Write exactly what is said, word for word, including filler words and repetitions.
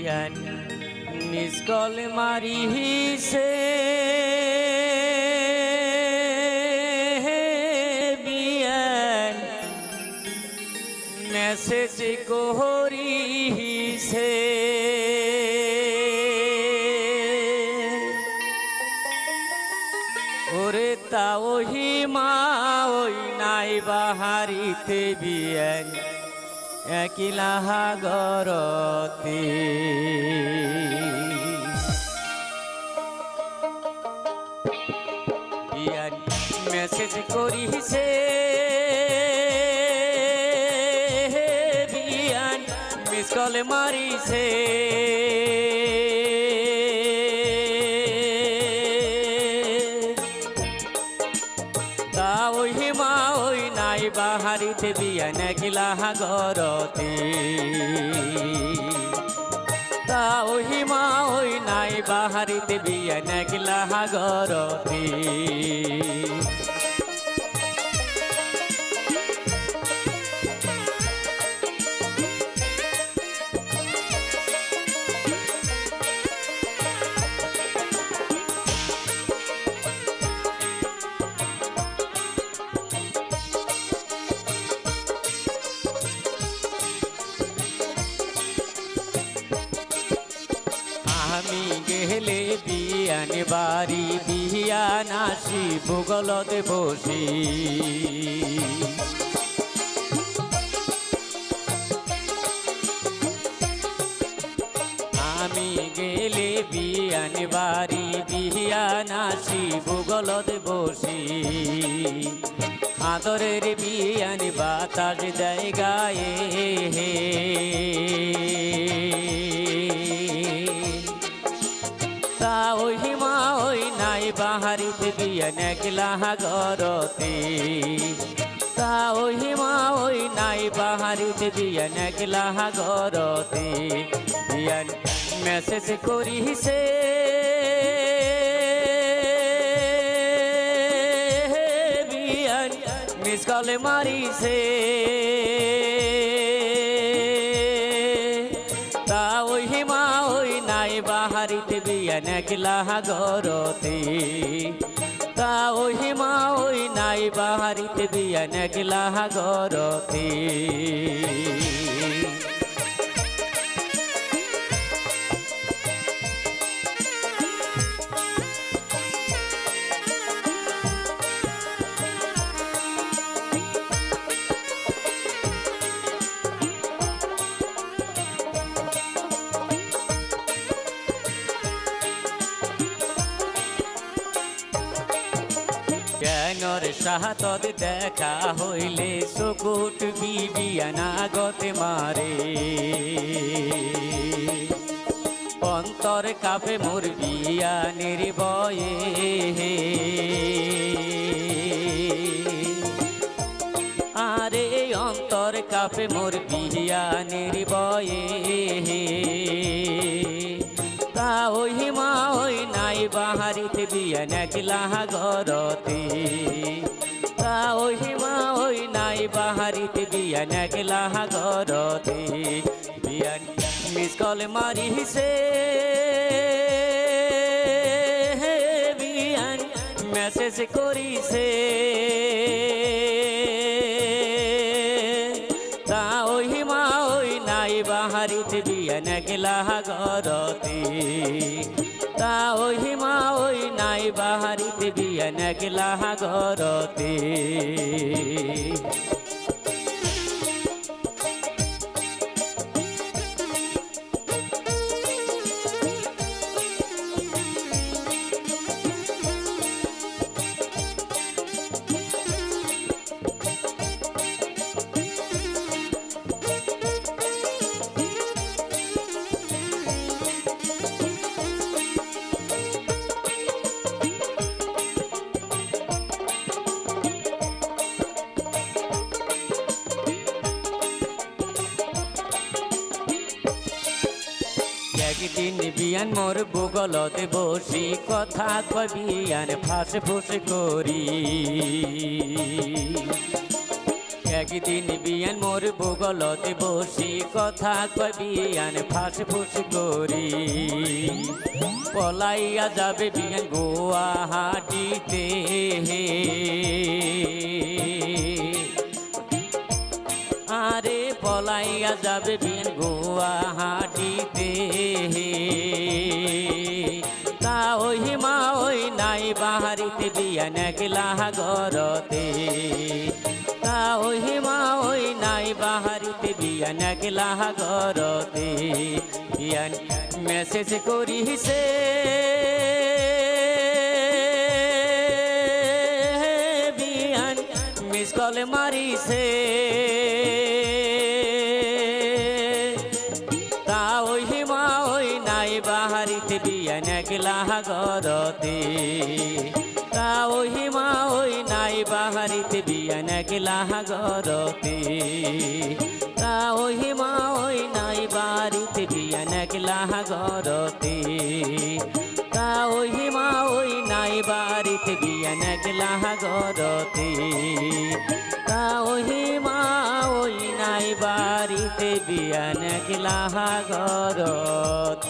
बियाइन miss call मारिशे बियाइन message कोहरी से ओरे ताओ ही माओई नाई बाहारी ते बियाइन एकला गरती मैसेज करी से बियाइन मिस कॉल मारिछे बाहरी थे बियाइन एकला गरती ताओही माओई नाई बाहरी थे बियाइन एकला गरती गेहले बियान बारी बियान आशी भूगोलते बसी आमी गेले बियान बारी बियान आशी भूगोलते बसी आदरेर बियान बातास देय गाए हे बाहरी ते बियाइन एकला गरती ताओही माओई नाई बाहरी ते बियाइन एकला गरती बियाइन मैसेज करी से बियाइन मिस कॉल मारिछे ताओही माओई नाई बाहरी ते बियाइन एकला गरती ताओही माओई नाई बाहरी ते बियाइन एकला गरती गैंगर साहत देखा होइले सुकुट बिबियान आगते मारे अंतर कापे मोर बियानेर बये आरे अंतर कापे मोर बियानेर बये ताओही माओई नाई बाहरी ते बियाइन एकला गरती ताओही माओई नाई बाहरी ते बियाइन एकला गरती बियाइन मिस कॉल मारिछे बियाइन मैसेज करिछे बाहरी ते बियाइन एकला गरती ताओही माओई नाई बाहरी ते बियाइन एकला गरती दिन बियान मोर भूगोलते बसी कथा कबियान फास फुस करी एक दिन बियान मोर भूगोलते बसी कथा कय बियान फास फुस करी पलाइया जाबे बियान गुवाहाटीते आरे पलाइया जाबे बियान गुवाहाटीते ओहि मा ओहि नाई बाहरिते बियान एकला घरते ता ओहि मा ओहि नाई बाहरिते बियान एकला घरते बियान मेसेज करिसे बियान मिस कल मारिछे बाहरिते बियान एकला घरते ता ओहि मा ओहि नाई बाहरिते बियान एकला घरते ता ओहि मा ओहि नाई बाहरिते बियान एकला घरते ता ओहि मा ओहि नाई बाहरिते बियान एकला घरते ता ओहि मा ओहि नाई बाहरिते बियान एकला घरते।